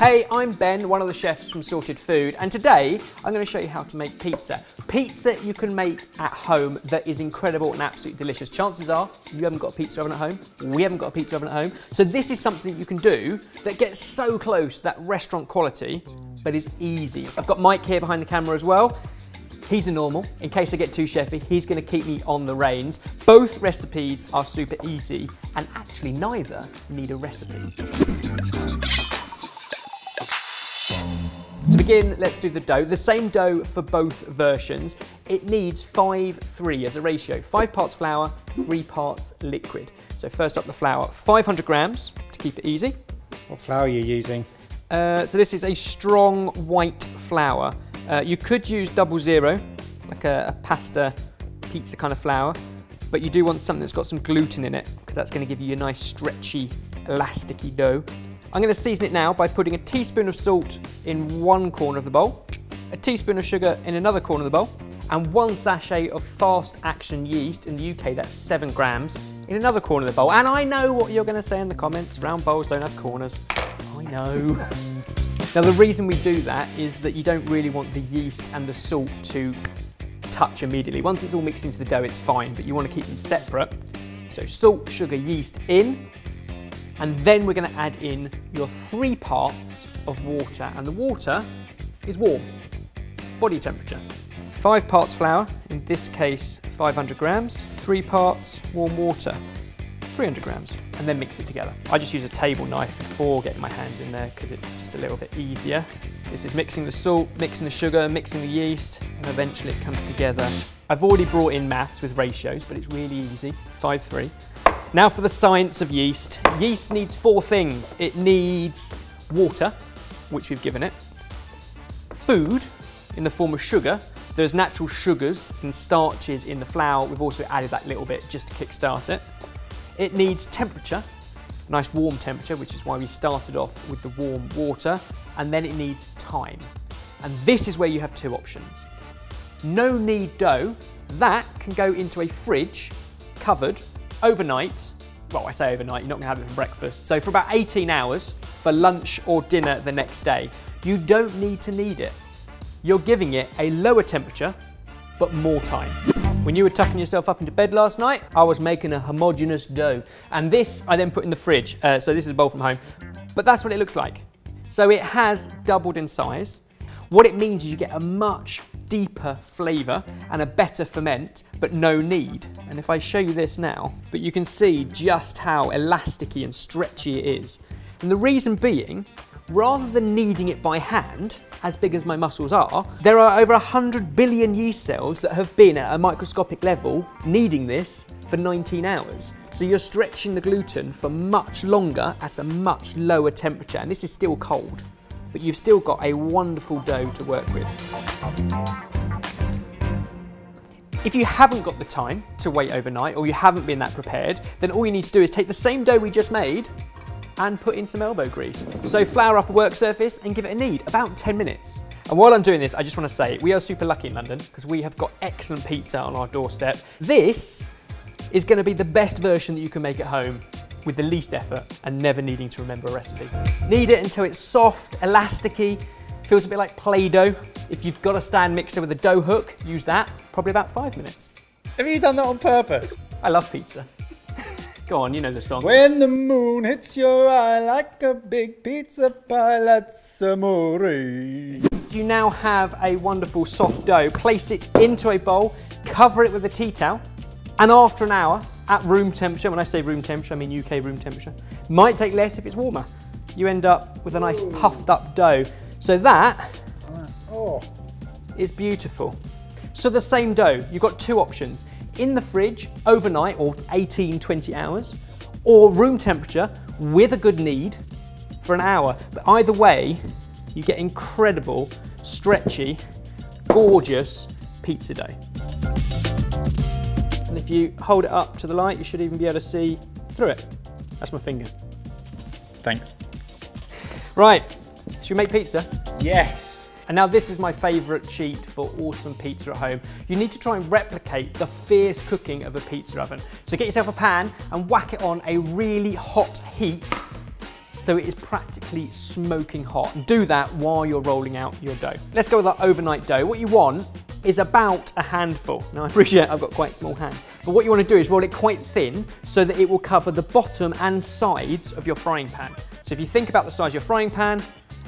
Hey, I'm Ben, one of the chefs from Sorted Food, and today I'm going to show you how to make pizza. Pizza you can make at home that is incredible and absolutely delicious. Chances are you haven't got a pizza oven at home, we haven't got a pizza oven at home, so this is something you can do that gets so close to that restaurant quality, but is easy. I've got Mike here behind the camera as well. He's a normal. In case I get too chefy, he's going to keep me on the reins. Both recipes are super easy, and actually neither need a recipe. To begin, let's do the dough. The same dough for both versions. It needs 5:3 as a ratio. 5 parts flour, 3 parts liquid. So first up the flour, 500 grams to keep it easy. What flour are you using? So this is a strong white flour. You could use 00, like a pasta pizza kind of flour, but you do want something that's got some gluten in it, because that's going to give you a nice stretchy, elasticy dough. I'm going to season it now by putting a teaspoon of salt in one corner of the bowl, a teaspoon of sugar in another corner of the bowl, and 1 sachet of fast action yeast, in the UK that's 7 grams, in another corner of the bowl. And I know what you're going to say in the comments, round bowls don't have corners. I know. Now the reason we do that is that you don't really want the yeast and the salt to touch immediately. Once it's all mixed into the dough, it's fine, but you want to keep them separate. So salt, sugar, yeast in, and then we're going to add in your 3 parts of water, and the water is warm, body temperature. 5 parts flour, in this case 500 grams, 3 parts warm water, 300 grams, and then mix it together. I just use a table knife before getting my hands in there because it's just a little bit easier. This is mixing the salt, mixing the sugar, mixing the yeast, and eventually it comes together. I've already brought in maths with ratios, but it's really easy, 5:3. Now for the science of yeast. Yeast needs 4 things. It needs water, which we've given it, food in the form of sugar. There's natural sugars and starches in the flour. We've also added that little bit just to kickstart it. It needs temperature, nice warm temperature, which is why we started off with the warm water, and then it needs time. And this is where you have 2 options. No knead dough, that can go into a fridge, covered, overnight. Well, I say overnight, you're not gonna have it for breakfast. So for about 18 hours for lunch or dinner the next day. You don't need to knead it. You're giving it a lower temperature, but more time. When you were tucking yourself up into bed last night, I was making a homogeneous dough. And this I then put in the fridge. So this is a bowl from home, but that's what it looks like. So it has doubled in size. What it means is you get a much deeper flavor and a better ferment, but no knead. And if I show you this now, but you can see just how elasticy and stretchy it is. And the reason being, rather than kneading it by hand, as big as my muscles are, there are over 100 billion yeast cells that have been at a microscopic level kneading this for 19 hours. So you're stretching the gluten for much longer at a much lower temperature, and this is still cold, but you've still got a wonderful dough to work with. If you haven't got the time to wait overnight, or you haven't been that prepared, then all you need to do is take the same dough we just made and put in some elbow grease. So flour up a work surface and give it a knead, about 10 minutes. And while I'm doing this, I just want to say, we are super lucky in London because we have got excellent pizza on our doorstep. This is going to be the best version that you can make at home with the least effort and never needing to remember a recipe. Knead it until it's soft, elasticy, feels a bit like Play-Doh. If you've got a stand mixer with a dough hook, use that, probably about 5 minutes. Have you done that on purpose? I love pizza. Go on, you know the song. When the moon hits your eye like a big pizza pie, let's amore. You now have a wonderful soft dough. Place it into a bowl, cover it with a tea towel, and after an hour, at room temperature, when I say room temperature, I mean UK room temperature, might take less if it's warmer. You end up with a nice puffed up dough. So that is beautiful. So the same dough, you've got 2 options. In the fridge overnight, or 18, 20 hours, or room temperature with a good knead for an hour. But either way, you get incredible, stretchy, gorgeous pizza dough. And if you hold it up to the light, you should even be able to see through it. That's my finger. Thanks. Right, should we make pizza? Yes. And now this is my favourite cheat for awesome pizza at home. You need to try and replicate the fierce cooking of a pizza oven. So get yourself a pan and whack it on a really hot heat so it is practically smoking hot. And do that while you're rolling out your dough. Let's go with our overnight dough. What you want is about a handful. Now I appreciate I've got quite small hands, but what you want to do is roll it quite thin so that it will cover the bottom and sides of your frying pan. So if you think about the size of your frying pan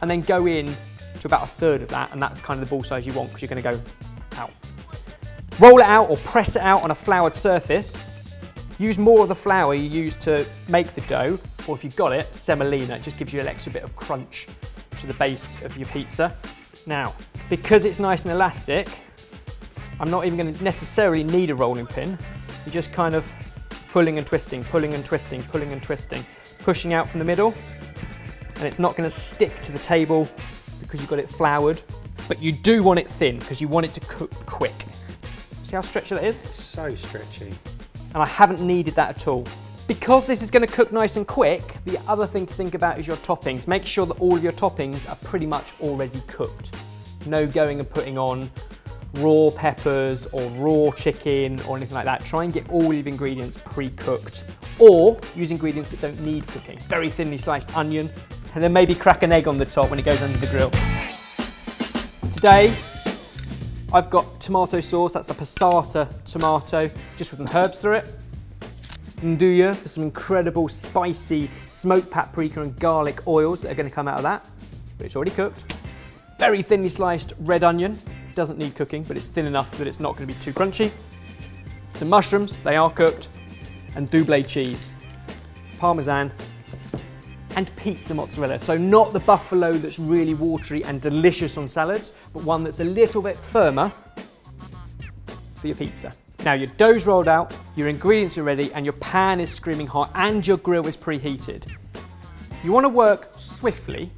and then go in to about a third of that, and that's kind of the ball size you want because you're going to go out. Roll it out or press it out on a floured surface. Use more of the flour you use to make the dough, or if you've got it, semolina. It just gives you an extra bit of crunch to the base of your pizza. Now, because it's nice and elastic, I'm not even going to necessarily need a rolling pin. You're just kind of pulling and twisting, pulling and twisting, pulling and twisting, pushing out from the middle, and it's not going to stick to the table because you've got it floured. But you do want it thin because you want it to cook quick. See how stretchy that is? It's so stretchy. And I haven't needed that at all. Because this is going to cook nice and quick, the other thing to think about is your toppings. Make sure that all of your toppings are pretty much already cooked. No going and putting on raw peppers or raw chicken or anything like that. Try and get all of your ingredients pre-cooked, or use ingredients that don't need cooking. Very thinly sliced onion, and then maybe crack an egg on the top when it goes under the grill. Today, I've got tomato sauce, that's a passata tomato, just with some herbs through it. Nduja for some incredible spicy smoked paprika and garlic oils that are going to come out of that, but it's already cooked. Very thinly sliced red onion, doesn't need cooking, but it's thin enough that it's not going to be too crunchy. Some mushrooms, they are cooked, and double cheese, parmesan, and pizza mozzarella. So not the buffalo that's really watery and delicious on salads, but one that's a little bit firmer for your pizza. Now your dough's rolled out, your ingredients are ready, and your pan is screaming hot, and your grill is preheated. You want to work swiftly,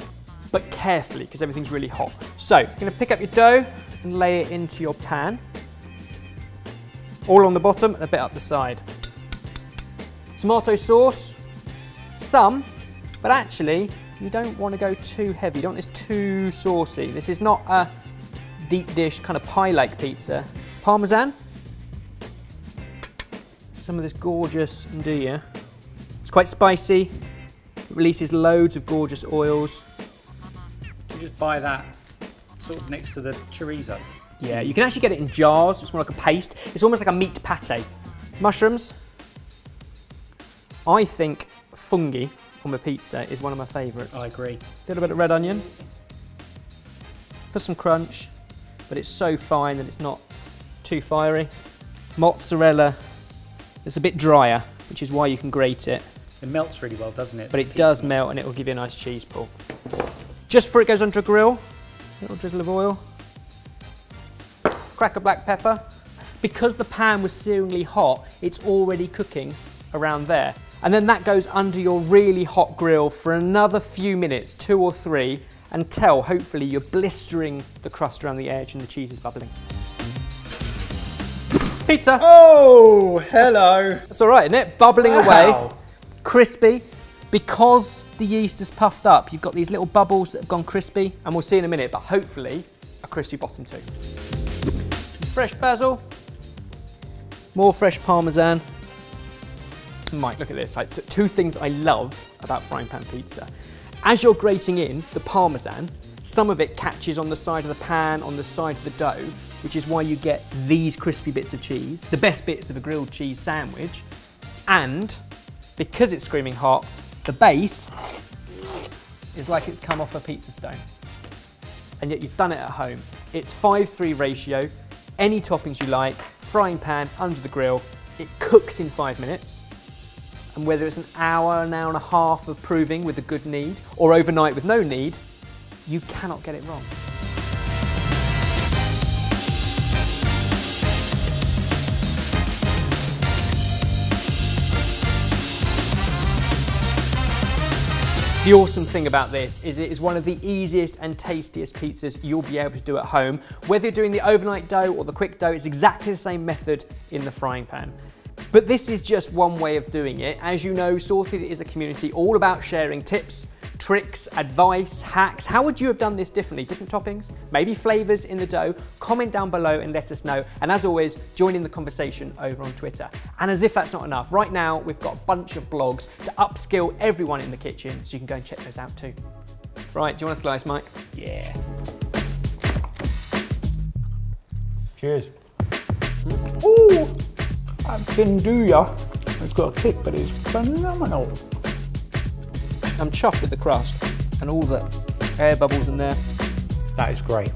but carefully, because everything's really hot. So you're going to pick up your dough and lay it into your pan, all on the bottom and a bit up the side. Tomato sauce, some, but actually, you don't want to go too heavy. You don't want this too saucy. This is not a deep dish, kind of pie-like pizza. Parmesan. Some of this gorgeous Nduja. It's quite spicy. It releases loads of gorgeous oils. You just buy that sort of next to the chorizo. Yeah, you can actually get it in jars. It's more like a paste. It's almost like a meat pate. Mushrooms. I think fungi on my pizza is one of my favourites. I agree. A little bit of red onion for some crunch, but it's so fine that it's not too fiery. Mozzarella, it's a bit drier, which is why you can grate it. It melts really well, doesn't it? But it does melt, and it will give you a nice cheese pull. Just before it goes onto a grill, a little drizzle of oil, crack a black pepper. Because the pan was searingly hot, it's already cooking around there. And then that goes under your really hot grill for another few minutes, 2 or 3, until hopefully you're blistering the crust around the edge and the cheese is bubbling. Pizza! Oh, hello! That's all right, isn't it? Bubbling away, crispy. Because the yeast is puffed up, you've got these little bubbles that have gone crispy, and we'll see in a minute, but hopefully a crispy bottom too. Some fresh basil, more fresh parmesan. Mike, look at this. Like, two things I love about frying pan pizza. As you're grating in the parmesan, some of it catches on the side of the pan, on the side of the dough, which is why you get these crispy bits of cheese, the best bits of a grilled cheese sandwich. And because it's screaming hot, the base is like it's come off a pizza stone. And yet you've done it at home. It's 5:3 ratio, any toppings you like, frying pan, under the grill. It cooks in 5 minutes. And whether it's an hour and a half of proving with a good knead, or overnight with no knead, you cannot get it wrong. The awesome thing about this is it is one of the easiest and tastiest pizzas you'll be able to do at home. Whether you're doing the overnight dough or the quick dough, it's exactly the same method in the frying pan. But this is just one way of doing it. As you know, Sorted is a community all about sharing tips, tricks, advice, hacks. How would you have done this differently? Different toppings, maybe flavors in the dough? Comment down below and let us know. And as always, join in the conversation over on Twitter. And as if that's not enough, right now we've got a bunch of blogs to upskill everyone in the kitchen, so you can go and check those out too. Right, do you want a slice, Mike? Yeah. Cheers. Ooh, that Nduja, it's got a kick, but it's phenomenal. I'm chuffed with the crust and all the air bubbles in there. That is great.